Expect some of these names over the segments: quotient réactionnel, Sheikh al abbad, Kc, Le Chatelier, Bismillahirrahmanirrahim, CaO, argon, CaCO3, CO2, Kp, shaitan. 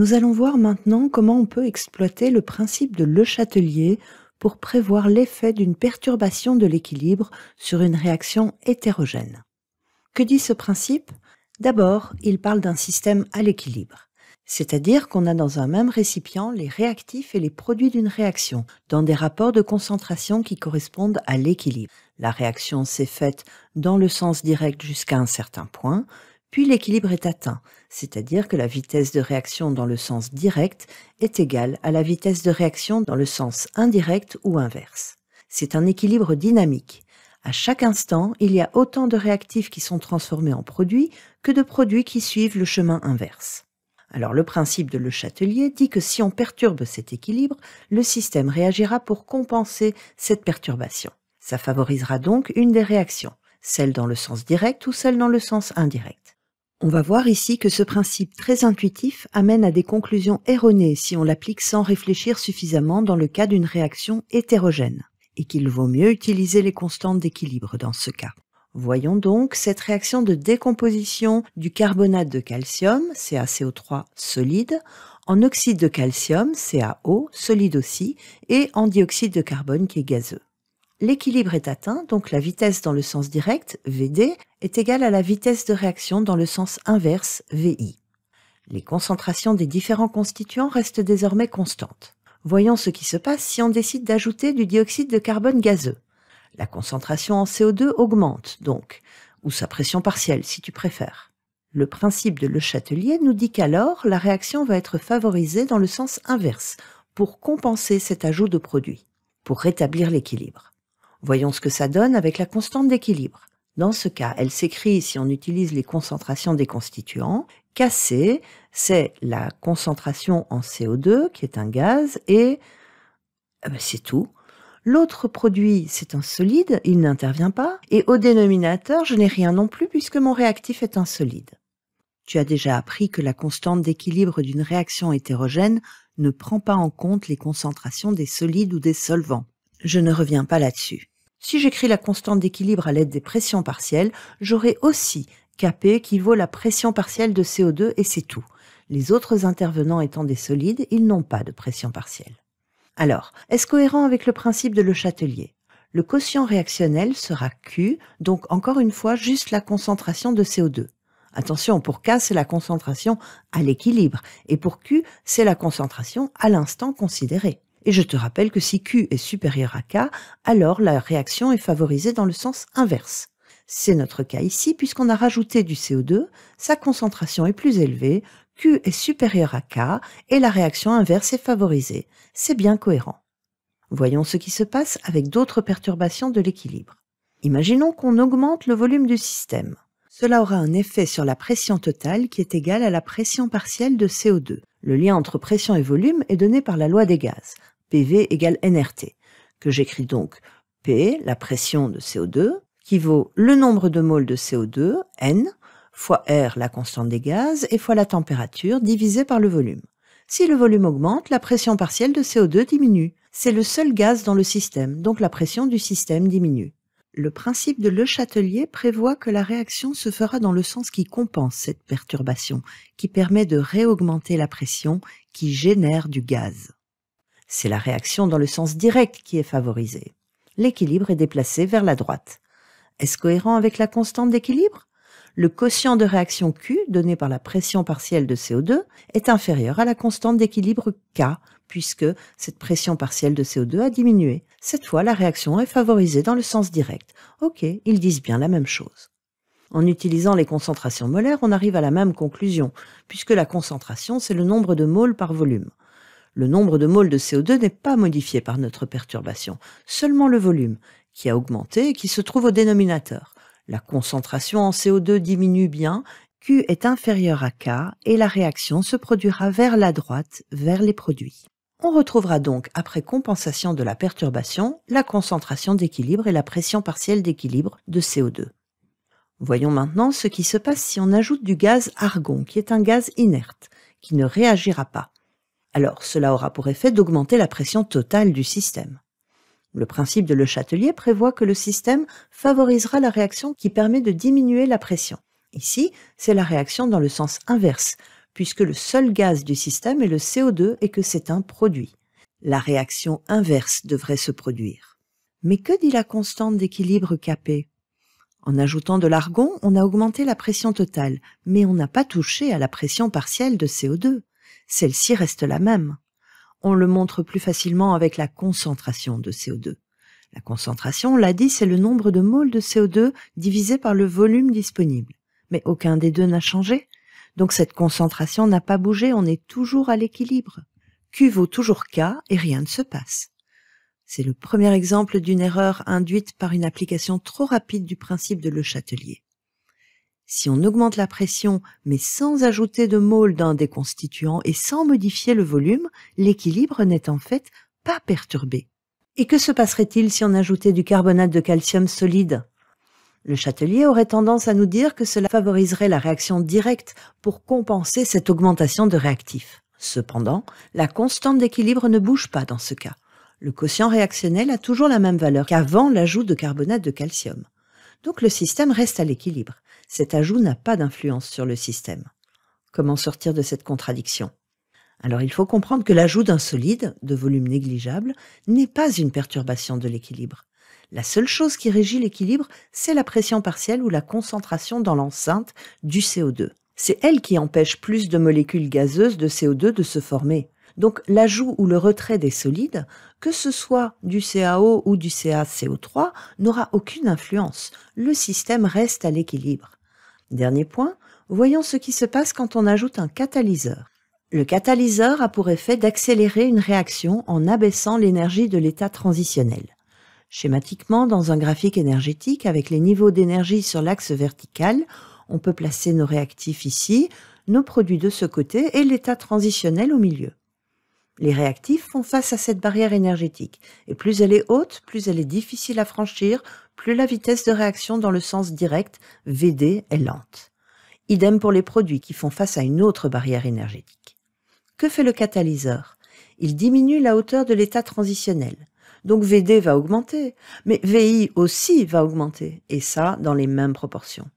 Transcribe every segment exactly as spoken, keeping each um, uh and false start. Nous allons voir maintenant comment on peut exploiter le principe de Le Chatelier pour prévoir l'effet d'une perturbation de l'équilibre sur une réaction hétérogène. Que dit ce principe? D'abord, il parle d'un système à l'équilibre, c'est-à-dire qu'on a dans un même récipient les réactifs et les produits d'une réaction, dans des rapports de concentration qui correspondent à l'équilibre. La réaction s'est faite dans le sens direct jusqu'à un certain point, puis l'équilibre est atteint, c'est-à-dire que la vitesse de réaction dans le sens direct est égale à la vitesse de réaction dans le sens indirect ou inverse. C'est un équilibre dynamique. À chaque instant, il y a autant de réactifs qui sont transformés en produits que de produits qui suivent le chemin inverse. Alors le principe de Le Chatelier dit que si on perturbe cet équilibre, le système réagira pour compenser cette perturbation. Ça favorisera donc une des réactions, celle dans le sens direct ou celle dans le sens indirect. On va voir ici que ce principe très intuitif amène à des conclusions erronées si on l'applique sans réfléchir suffisamment dans le cas d'une réaction hétérogène, et qu'il vaut mieux utiliser les constantes d'équilibre dans ce cas. Voyons donc cette réaction de décomposition du carbonate de calcium, C a C O trois solide, en oxyde de calcium, C a O solide aussi, et en dioxyde de carbone qui est gazeux. L'équilibre est atteint, donc la vitesse dans le sens direct, V D, est égale à la vitesse de réaction dans le sens inverse, V I. Les concentrations des différents constituants restent désormais constantes. Voyons ce qui se passe si on décide d'ajouter du dioxyde de carbone gazeux. La concentration en C O deux augmente donc, ou sa pression partielle si tu préfères. Le principe de Le Chatelier nous dit qu'alors la réaction va être favorisée dans le sens inverse pour compenser cet ajout de produit, pour rétablir l'équilibre. Voyons ce que ça donne avec la constante d'équilibre. Dans ce cas, elle s'écrit, si on utilise les concentrations des constituants, Kc, c'est la concentration en C O deux, qui est un gaz, et eh ben, c'est tout. L'autre produit, c'est un solide, il n'intervient pas, et au dénominateur, je n'ai rien non plus puisque mon réactif est un solide. Tu as déjà appris que la constante d'équilibre d'une réaction hétérogène ne prend pas en compte les concentrations des solides ou des solvants. Je ne reviens pas là-dessus. Si j'écris la constante d'équilibre à l'aide des pressions partielles, j'aurai aussi Kp qui vaut la pression partielle de C O deux et c'est tout. Les autres intervenants étant des solides, ils n'ont pas de pression partielle. Alors, est-ce cohérent avec le principe de Le Chatelier? Le quotient réactionnel sera Q, donc encore une fois juste la concentration de C O deux. Attention, pour K, c'est la concentration à l'équilibre et pour Q, c'est la concentration à l'instant considéré. Et je te rappelle que si Q est supérieur à K, alors la réaction est favorisée dans le sens inverse. C'est notre cas ici, puisqu'on a rajouté du C O deux, sa concentration est plus élevée, Q est supérieur à K, et la réaction inverse est favorisée. C'est bien cohérent. Voyons ce qui se passe avec d'autres perturbations de l'équilibre. Imaginons qu'on augmente le volume du système. Cela aura un effet sur la pression totale qui est égale à la pression partielle de C O deux. Le lien entre pression et volume est donné par la loi des gaz, P V égale N R T, que j'écris donc P, la pression de C O deux, qui vaut le nombre de moles de C O deux, N, fois R, la constante des gaz, et fois la température, divisé par le volume. Si le volume augmente, la pression partielle de C O deux diminue. C'est le seul gaz dans le système, donc la pression du système diminue. Le principe de Le Chatelier prévoit que la réaction se fera dans le sens qui compense cette perturbation, qui permet de réaugmenter la pression qui génère du gaz. C'est la réaction dans le sens direct qui est favorisée. L'équilibre est déplacé vers la droite. Est-ce cohérent avec la constante d'équilibre? Le quotient de réaction Q, donné par la pression partielle de C O deux, est inférieur à la constante d'équilibre K, puisque cette pression partielle de C O deux a diminué. Cette fois, la réaction est favorisée dans le sens direct. Ok, ils disent bien la même chose. En utilisant les concentrations molaires, on arrive à la même conclusion, puisque la concentration, c'est le nombre de moles par volume. Le nombre de moles de C O deux n'est pas modifié par notre perturbation, seulement le volume, qui a augmenté et qui se trouve au dénominateur. La concentration en C O deux diminue bien, Q est inférieur à K, et la réaction se produira vers la droite, vers les produits. On retrouvera donc, après compensation de la perturbation, la concentration d'équilibre et la pression partielle d'équilibre de C O deux. Voyons maintenant ce qui se passe si on ajoute du gaz argon, qui est un gaz inerte, qui ne réagira pas. Alors, cela aura pour effet d'augmenter la pression totale du système. Le principe de Le Chatelier prévoit que le système favorisera la réaction qui permet de diminuer la pression. Ici, c'est la réaction dans le sens inverse, puisque le seul gaz du système est le C O deux et que c'est un produit. La réaction inverse devrait se produire. Mais que dit la constante d'équilibre Kp? En ajoutant de l'argon, on a augmenté la pression totale, mais on n'a pas touché à la pression partielle de C O deux. Celle-ci reste la même. On le montre plus facilement avec la concentration de C O deux. La concentration, on l'a dit, c'est le nombre de moles de C O deux divisé par le volume disponible. Mais aucun des deux n'a changé. Donc cette concentration n'a pas bougé, on est toujours à l'équilibre. Q vaut toujours K et rien ne se passe. C'est le premier exemple d'une erreur induite par une application trop rapide du principe de Le Chatelier. Si on augmente la pression, mais sans ajouter de moles d'un des constituants et sans modifier le volume, l'équilibre n'est en fait pas perturbé. Et que se passerait-il si on ajoutait du carbonate de calcium solide ? Le Chatelier aurait tendance à nous dire que cela favoriserait la réaction directe pour compenser cette augmentation de réactifs. Cependant, la constante d'équilibre ne bouge pas dans ce cas. Le quotient réactionnel a toujours la même valeur qu'avant l'ajout de carbonate de calcium. Donc le système reste à l'équilibre. Cet ajout n'a pas d'influence sur le système. Comment sortir de cette contradiction ? Alors il faut comprendre que l'ajout d'un solide, de volume négligeable, n'est pas une perturbation de l'équilibre. La seule chose qui régit l'équilibre, c'est la pression partielle ou la concentration dans l'enceinte du C O deux. C'est elle qui empêche plus de molécules gazeuses de C O deux de se former. Donc l'ajout ou le retrait des solides, que ce soit du CaO ou du CaCO trois, n'aura aucune influence. Le système reste à l'équilibre. Dernier point, voyons ce qui se passe quand on ajoute un catalyseur. Le catalyseur a pour effet d'accélérer une réaction en abaissant l'énergie de l'état transitionnel. Schématiquement, dans un graphique énergétique avec les niveaux d'énergie sur l'axe vertical, on peut placer nos réactifs ici, nos produits de ce côté et l'état transitionnel au milieu. Les réactifs font face à cette barrière énergétique et plus elle est haute, plus elle est difficile à franchir, plus la vitesse de réaction dans le sens direct, V D, est lente. Idem pour les produits qui font face à une autre barrière énergétique. Que fait le catalyseur? Il diminue la hauteur de l'état transitionnel. Donc V D va augmenter, mais V I aussi va augmenter, et ça dans les mêmes proportions.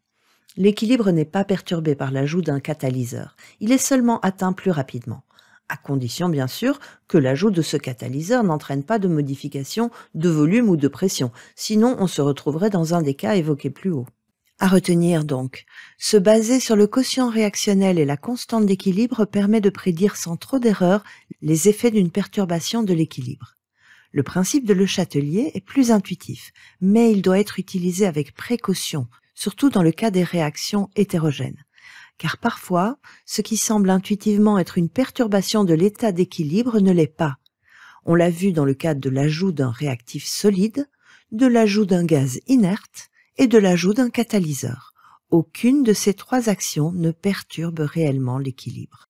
L'équilibre n'est pas perturbé par l'ajout d'un catalyseur, il est seulement atteint plus rapidement, à condition bien sûr que l'ajout de ce catalyseur n'entraîne pas de modification de volume ou de pression, sinon on se retrouverait dans un des cas évoqués plus haut. À retenir donc, se baser sur le quotient réactionnel et la constante d'équilibre permet de prédire sans trop d'erreurs les effets d'une perturbation de l'équilibre. Le principe de Le Chatelier est plus intuitif, mais il doit être utilisé avec précaution, surtout dans le cas des réactions hétérogènes. Car parfois, ce qui semble intuitivement être une perturbation de l'état d'équilibre ne l'est pas. On l'a vu dans le cadre de l'ajout d'un réactif solide, de l'ajout d'un gaz inerte et de l'ajout d'un catalyseur. Aucune de ces trois actions ne perturbe réellement l'équilibre.